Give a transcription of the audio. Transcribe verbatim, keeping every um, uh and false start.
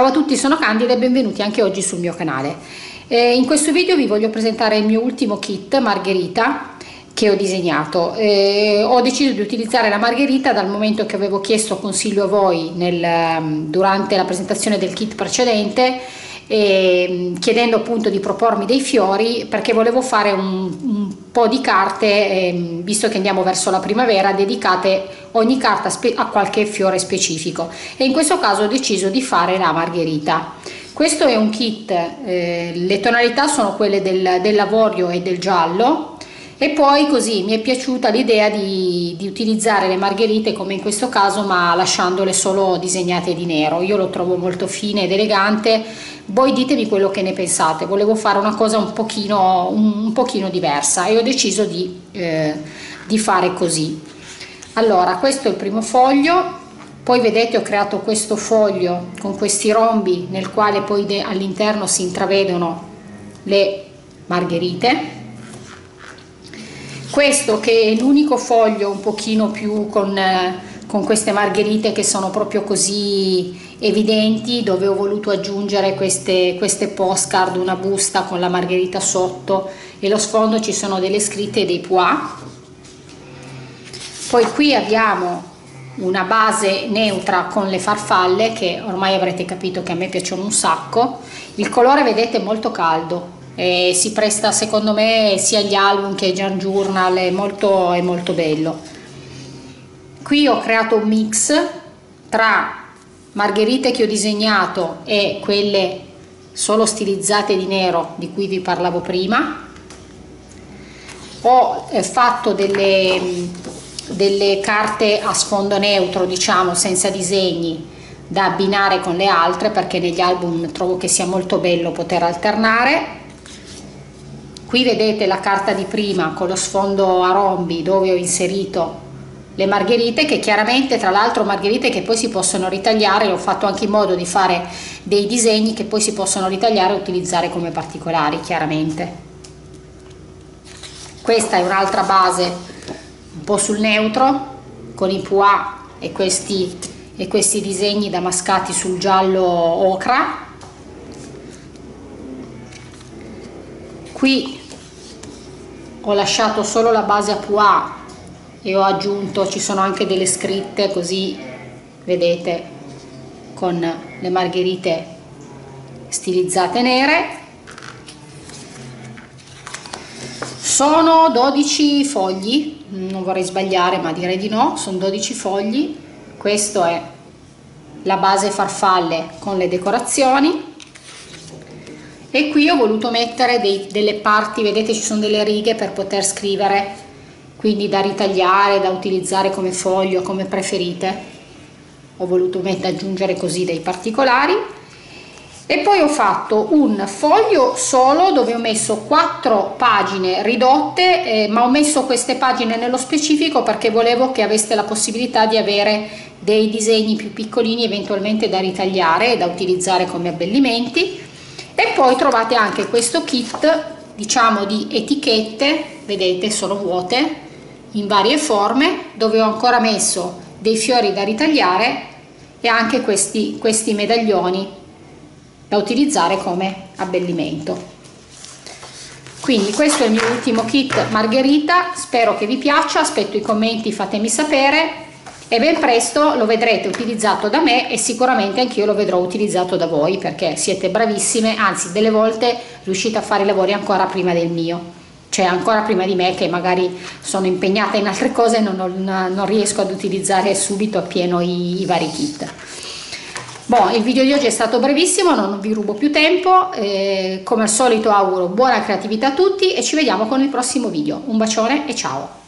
Ciao a tutti, sono Candida e benvenuti anche oggi sul mio canale. Eh, in questo video vi voglio presentare il mio ultimo kit Margherita che ho disegnato. Eh, ho deciso di utilizzare la Margherita dal momento che avevo chiesto consiglio a voi nel, durante la presentazione del kit precedente, eh, chiedendo appunto di propormi dei fiori, perché volevo fare un, un po' di carte, eh, visto che andiamo verso la primavera, dedicate ogni carta a qualche fiore specifico, e in questo caso ho deciso di fare la Margherita. Questo è un kit, eh, le tonalità sono quelle del, dell'avorio e del giallo, e poi così mi è piaciuta l'idea di, di utilizzare le margherite come in questo caso, ma lasciandole solo disegnate di nero. Io lo trovo molto fine ed elegante, voi ditemi quello che ne pensate. Volevo fare una cosa un pochino, un pochino diversa e ho deciso di, eh, di fare così. Allora, questo è il primo foglio, poi vedete ho creato questo foglio con questi rombi nel quale poi all'interno si intravedono le margherite. Questo che è l'unico foglio un pochino più con, eh, con queste margherite che sono proprio così evidenti, dove ho voluto aggiungere queste, queste postcard, una busta con la margherita sotto e lo sfondo ci sono delle scritte e dei pois. Poi qui abbiamo una base neutra con le farfalle che ormai avrete capito che a me piacciono un sacco. Il colore vedete è molto caldo e si presta secondo me sia agli album che ai Junk Journal, è molto, è molto bello. Qui ho creato un mix tra margherite che ho disegnato e quelle solo stilizzate di nero di cui vi parlavo prima. Ho fatto delle... delle carte a sfondo neutro, diciamo senza disegni, da abbinare con le altre, perché negli album trovo che sia molto bello poter alternare. Qui vedete la carta di prima con lo sfondo a rombi dove ho inserito le margherite, che chiaramente, tra l'altro, margherite che poi si possono ritagliare. L'ho fatto anche in modo di fare dei disegni che poi si possono ritagliare e utilizzare come particolari, chiaramente. Questa è un'altra base un po' sul neutro con i pois e questi, e questi disegni damascati sul giallo ocra. Qui ho lasciato solo la base a pois e ho aggiunto, ci sono anche delle scritte così, vedete, con le margherite stilizzate nere. Sono dodici fogli, non vorrei sbagliare ma direi di no, sono dodici fogli. Questa è la base farfalle con le decorazioni, e qui ho voluto mettere dei, delle parti, vedete ci sono delle righe per poter scrivere, quindi da ritagliare, da utilizzare come foglio, come preferite. Ho voluto mettere, aggiungere così dei particolari. E poi ho fatto un foglio solo dove ho messo quattro pagine ridotte, eh, ma ho messo queste pagine nello specifico perché volevo che aveste la possibilità di avere dei disegni più piccolini eventualmente da ritagliare e da utilizzare come abbellimenti. E poi trovate anche questo kit, diciamo, di etichette, vedete sono vuote, in varie forme, dove ho ancora messo dei fiori da ritagliare e anche questi, questi medaglioni da utilizzare come abbellimento. Quindi questo è il mio ultimo kit Margherita, spero che vi piaccia, aspetto i commenti, fatemi sapere, e ben presto lo vedrete utilizzato da me e sicuramente anch'io lo vedrò utilizzato da voi, perché siete bravissime, anzi delle volte riuscite a fare i lavori ancora prima del mio, cioè ancora prima di me, che magari sono impegnata in altre cose e non, non, non riesco ad utilizzare subito appieno i, i vari kit. Bon, il video di oggi è stato brevissimo, non vi rubo più tempo, eh, come al solito auguro buona creatività a tutti e ci vediamo con il prossimo video. Un bacione e ciao!